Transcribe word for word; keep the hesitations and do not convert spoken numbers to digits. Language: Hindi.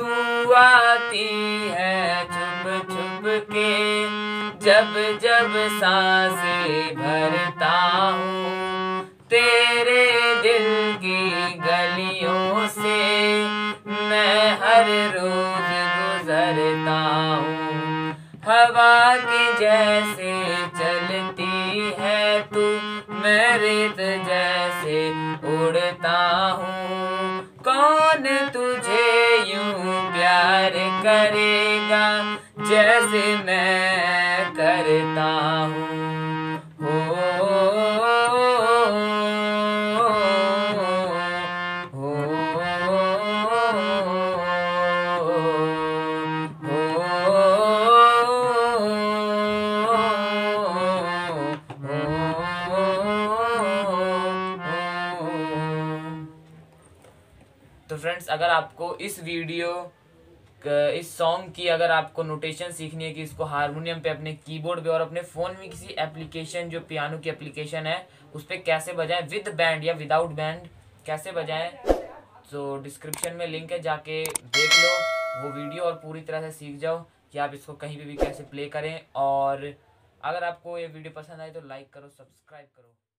तू आती है छुप छुप के, जब जब सांसें भरता हूँ तेरे दिल की गलियों से, मैं हर रोज गुजरता हूँ। हवा की जैसे चलती है तू, मैं रेत जैसे उड़ता हूँ। कौन तुझे यूं प्यार करेगा जैसे मैं करता हूँ। तो फ्रेंड्स, अगर आपको इस वीडियो इस सॉन्ग की अगर आपको नोटेशन सीखनी है कि इसको हारमोनियम पे, अपने कीबोर्ड पे और अपने फ़ोन में किसी एप्लीकेशन जो पियानो की एप्लीकेशन है उस पर कैसे बजाएं, विद बैंड या विदाउट बैंड कैसे बजाएं, तो डिस्क्रिप्शन में लिंक है, जाके देख लो वो वीडियो और पूरी तरह से सीख जाओ कि आप इसको कहीं पर भी, भी कैसे प्ले करें। और अगर आपको ये वीडियो पसंद आए तो लाइक करो, सब्सक्राइब करो।